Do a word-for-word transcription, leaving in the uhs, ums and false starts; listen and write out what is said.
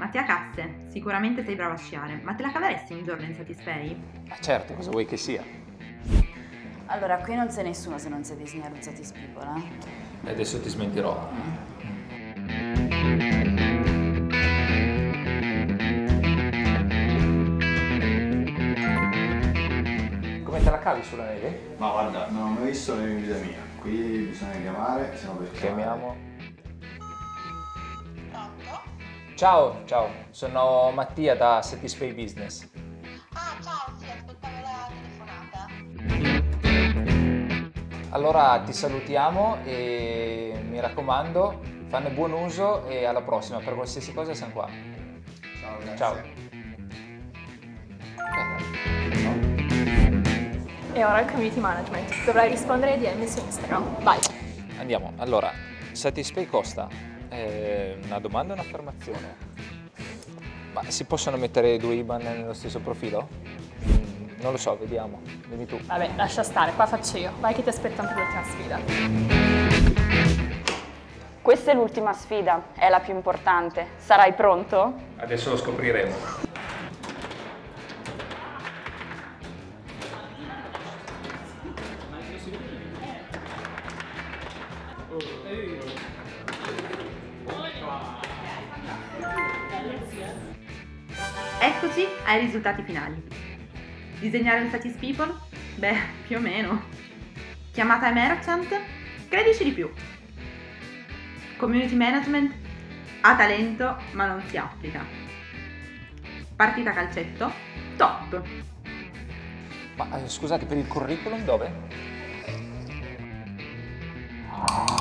Mattia Casse, sicuramente sei bravo a sciare, ma te la caveresti un giorno in Satispay? Certo, cosa vuoi che sia? Allora, qui non c'è nessuno se non c'è Disney o Satispipola. E adesso ti smentirò. Mm. Te la cavi sulla neve? Ma guarda, non ho mai visto la neve in vita mia. Qui bisogna chiamare, se no per chiamiamo. Pronto? Ciao, ciao, sono Mattia da Satispay Business. Ah, ciao, sì, aspettavo la telefonata. Allora ti salutiamo e mi raccomando, fanne buon uso e alla prossima. Per qualsiasi cosa siamo qua. Ciao, grazie. Ciao. E ora il community management. Dovrai rispondere ai D M su Instagram. Vai! Andiamo. Allora, Satispay costa eh, una domanda e un'affermazione. Ma si possono mettere due I B A N nello stesso profilo? Mm, non lo so, vediamo. Dimmi tu. Vabbè, lascia stare, qua faccio io. Vai che ti aspetta anche l'ultima sfida. Questa è l'ultima sfida, è la più importante. Sarai pronto? Adesso lo scopriremo. Eccoci ai risultati finali. Disegnare un Satispay? Beh, più o meno. Chiamata ai merchant? Credici di più. Community management? Ha talento ma non si applica. Partita calcetto? Top. Ma eh, scusate, per il curriculum dove?